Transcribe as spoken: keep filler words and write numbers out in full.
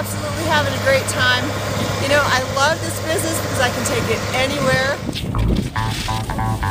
absolutely having a great time. You know, I love this business because I can take it anywhere.